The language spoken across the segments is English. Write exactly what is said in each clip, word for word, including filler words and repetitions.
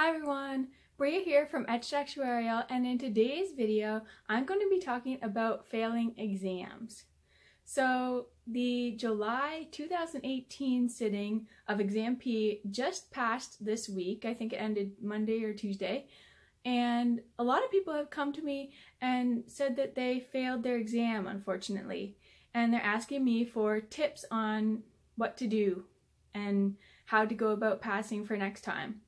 Hi everyone, Bria here from Etched Actuarial, and in today's video I'm going to be talking about failing exams. So the July two thousand eighteen sitting of Exam P just passed this week. I think it ended Monday or Tuesday, and a lot of people have come to me and said that they failed their exam, unfortunately, and they're asking me for tips on what to do and how to go about passing for next time.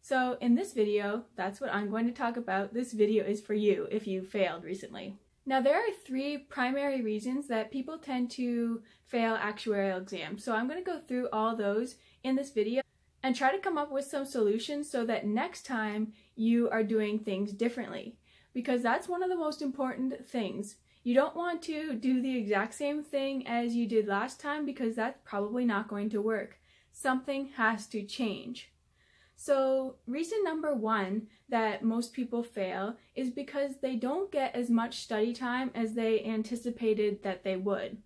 So in this video, that's what I'm going to talk about. This video is for you if you failed recently. Now, there are three primary reasons that people tend to fail actuarial exams. So I'm going to go through all those in this video and try to come up with some solutions so that next time you are doing things differently, because that's one of the most important things. You don't want to do the exact same thing as you did last time, because that's probably not going to work. Something has to change. So reason number one that most people fail is because they don't get as much study time as they anticipated that they would.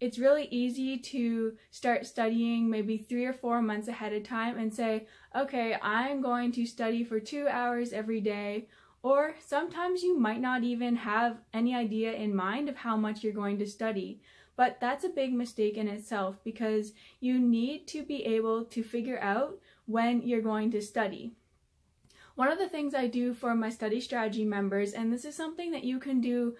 It's really easy to start studying maybe three or four months ahead of time and say, okay, I'm going to study for two hours every day. Or sometimes you might not even have any idea in mind of how much you're going to study. But that's a big mistake in itself, because you need to be able to figure out when you're going to study. One of the things I do for my study strategy members, and this is something that you can do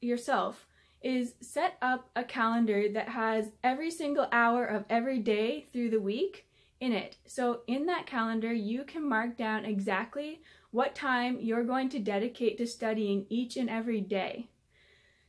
yourself, is set up a calendar that has every single hour of every day through the week in it. So in that calendar, you can mark down exactly what time you're going to dedicate to studying each and every day.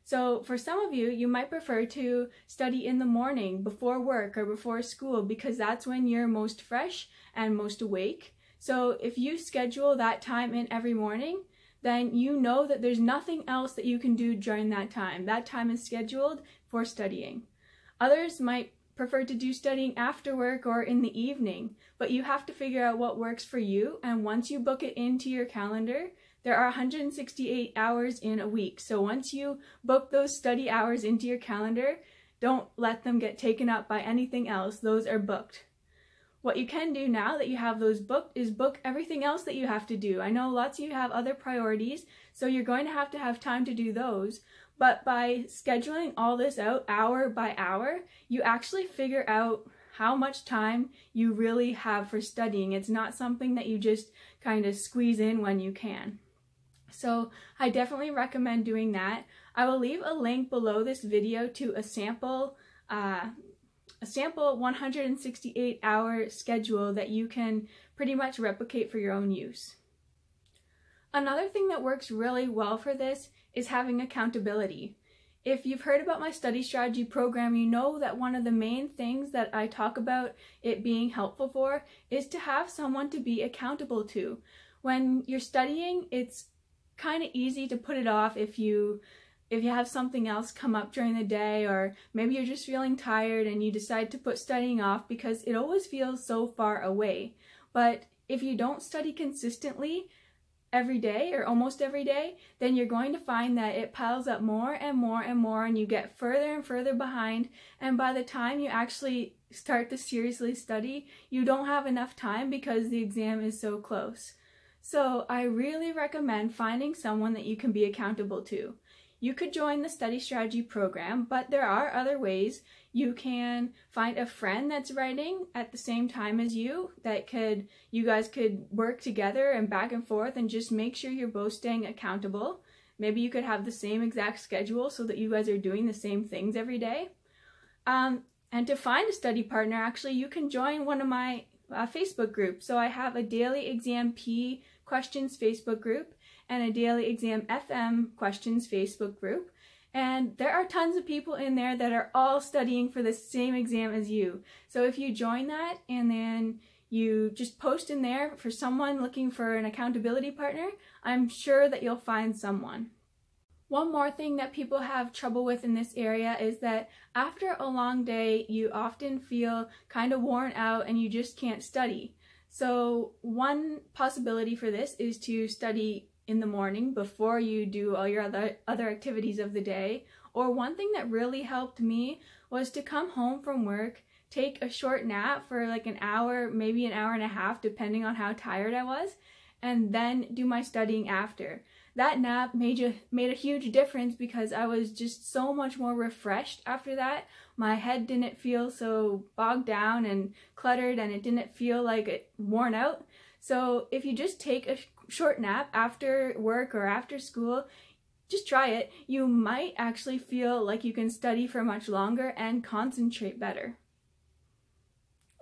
So for some of you, you might prefer to study in the morning before work or before school, because that's when you're most fresh and most awake. So if you schedule that time in every morning, then you know that there's nothing else that you can do during that time. That time is scheduled for studying. Others might prefer to do studying after work or in the evening, but you have to figure out what works for you. And once you book it into your calendar, there are one hundred sixty-eight hours in a week. So once you book those study hours into your calendar, don't let them get taken up by anything else. Those are booked. What you can do now that you have those booked is book everything else that you have to do. I know lots of you have other priorities, so you're going to have to have time to do those. But by scheduling all this out hour by hour, you actually figure out how much time you really have for studying. It's not something that you just kind of squeeze in when you can. So I definitely recommend doing that. I will leave a link below this video to a sample uh, a sample one hundred sixty-eight hour schedule that you can pretty much replicate for your own use. Another thing that works really well for this is having accountability. If you've heard about my study strategy program, you know that one of the main things that I talk about it being helpful for is to have someone to be accountable to. When you're studying, it's kind of easy to put it off if you if you have something else come up during the day, or maybe you're just feeling tired and you decide to put studying off because it always feels so far away. But if you don't study consistently every day or almost every day, then you're going to find that it piles up more and more and more, and you get further and further behind, and by the time you actually start to seriously study, you don't have enough time because the exam is so close. So I really recommend finding someone that you can be accountable to. You could join the study strategy program, but there are other ways. You can find a friend that's writing at the same time as you that could, you guys could work together and back and forth and just make sure you're both staying accountable. Maybe you could have the same exact schedule so that you guys are doing the same things every day. Um, and to find a study partner, actually, you can join one of my Uh, Facebook group. So I have a daily Exam P questions Facebook group and a daily Exam F M questions Facebook group, and there are tons of people in there that are all studying for the same exam as you. So if you join that and then you just post in there for someone looking for an accountability partner, I'm sure that you'll find someone. One more thing that people have trouble with in this area is that after a long day, you often feel kind of worn out and you just can't study. So one possibility for this is to study in the morning before you do all your other, other activities of the day. Or one thing that really helped me was to come home from work, take a short nap for like an hour, maybe an hour and a half, depending on how tired I was, and then do my studying after. That nap made, you, made a huge difference because I was just so much more refreshed after that. My head didn't feel so bogged down and cluttered, and it didn't feel like it worn out. So if you just take a short nap after work or after school, just try it. You might actually feel like you can study for much longer and concentrate better.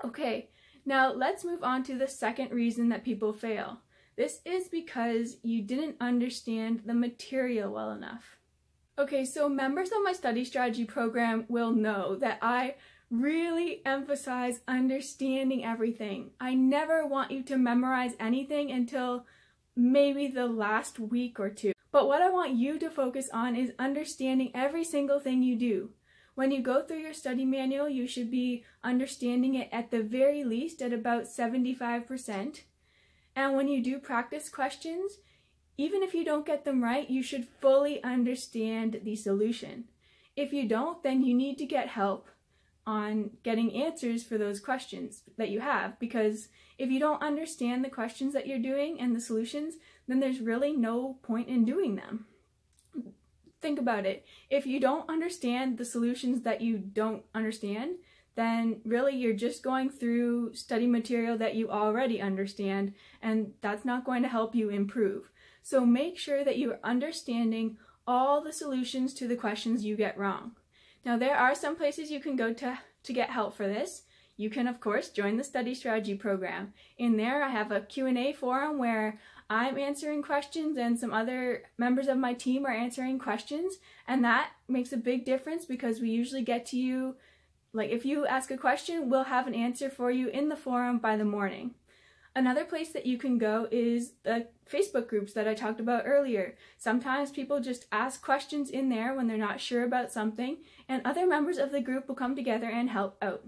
Okay, now let's move on to the second reason that people fail. This is because you didn't understand the material well enough. Okay, so members of my study strategy program will know that I really emphasize understanding everything. I never want you to memorize anything until maybe the last week or two. But what I want you to focus on is understanding every single thing you do. When you go through your study manual, you should be understanding it at the very least at about seventy-five percent. And when you do practice questions, even if you don't get them right, you should fully understand the solution. If you don't, then you need to get help on getting answers for those questions that you have, because if you don't understand the questions that you're doing and the solutions, then there's really no point in doing them. Think about it. If you don't understand the solutions that you don't understand, then really you're just going through study material that you already understand, and that's not going to help you improve. So make sure that you're understanding all the solutions to the questions you get wrong. Now there are some places you can go to to get help for this. You can of course join the Study Strategy Program. In there I have a Q and A forum where I'm answering questions and some other members of my team are answering questions, and that makes a big difference because we usually get to you. Like if you ask a question, we'll have an answer for you in the forum by the morning. Another place that you can go is the Facebook groups that I talked about earlier. Sometimes people just ask questions in there when they're not sure about something, and other members of the group will come together and help out.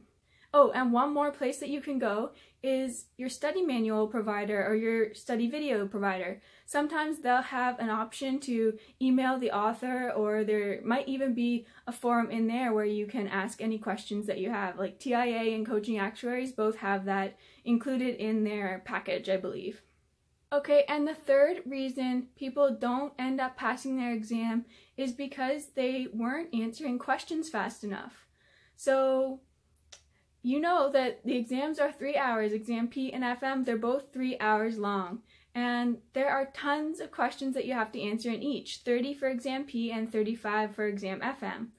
Oh, and one more place that you can go is your study manual provider or your study video provider. Sometimes they'll have an option to email the author, or there might even be a forum in there where you can ask any questions that you have. Like T I A and Coaching Actuaries both have that included in their package, I believe. Okay, and the third reason people don't end up passing their exam is because they weren't answering questions fast enough. So you know that the exams are three hours, Exam P and F M, they're both three hours long. And there are tons of questions that you have to answer in each, thirty for Exam P and thirty-five for Exam F M.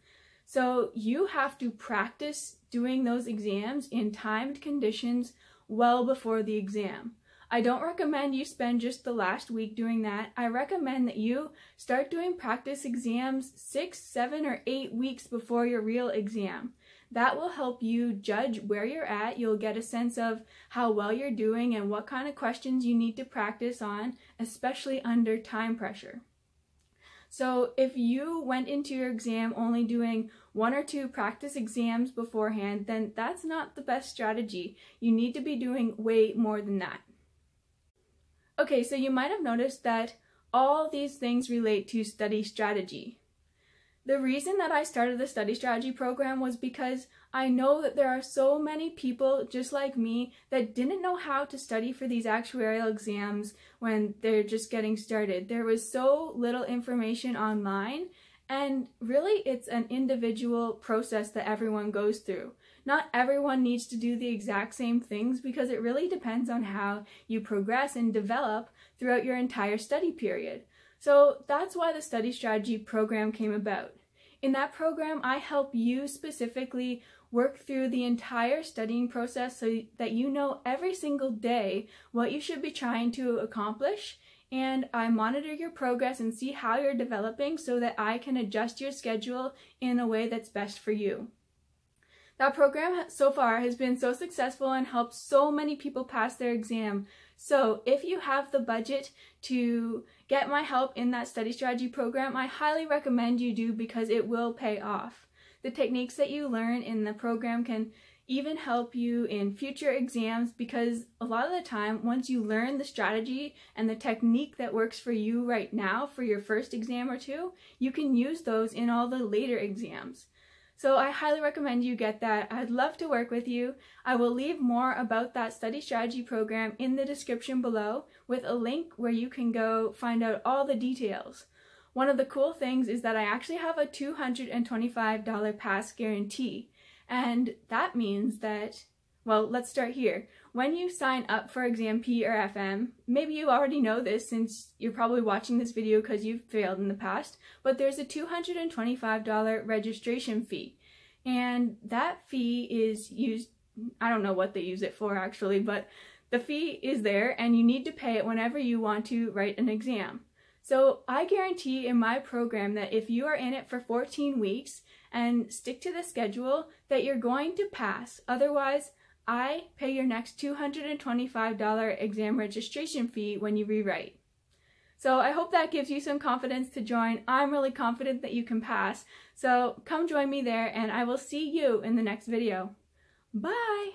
So you have to practice doing those exams in timed conditions well before the exam. I don't recommend you spend just the last week doing that. I recommend that you start doing practice exams six, seven, or eight weeks before your real exam. That will help you judge where you're at. You'll get a sense of how well you're doing and what kind of questions you need to practice on, especially under time pressure. So if you went into your exam only doing one or two practice exams beforehand, then that's not the best strategy. You need to be doing way more than that. Okay, so you might have noticed that all these things relate to study strategy. The reason that I started the Study Strategy Program was because I know that there are so many people just like me that didn't know how to study for these actuarial exams when they're just getting started. There was so little information online, and really it's an individual process that everyone goes through. Not everyone needs to do the exact same things because it really depends on how you progress and develop throughout your entire study period. So that's why the Study Strategy Program came about. In that program, I help you specifically work through the entire studying process so that you know every single day what you should be trying to accomplish, and I monitor your progress and see how you're developing so that I can adjust your schedule in a way that's best for you. That program so far has been so successful and helped so many people pass their exam. So if you have the budget to get my help in that study strategy program, I highly recommend you do because it will pay off. The techniques that you learn in the program can even help you in future exams because a lot of the time, once you learn the strategy and the technique that works for you right now for your first exam or two, you can use those in all the later exams. So I highly recommend you get that. I'd love to work with you. I will leave more about that study strategy program in the description below with a link where you can go find out all the details. One of the cool things is that I actually have a two hundred twenty-five dollar pass guarantee. And that means that, well, let's start here. When you sign up for Exam P or F M, maybe you already know this since you're probably watching this video because you've failed in the past, but there's a two hundred twenty-five dollar registration fee. And that fee is used, I don't know what they use it for actually, but the fee is there and you need to pay it whenever you want to write an exam. So I guarantee in my program that if you are in it for fourteen weeks and stick to the schedule, that you're going to pass. Otherwise, I pay your next two hundred twenty-five dollar exam registration fee when you rewrite. So I hope that gives you some confidence to join. I'm really confident that you can pass. So come join me there and I will see you in the next video. Bye!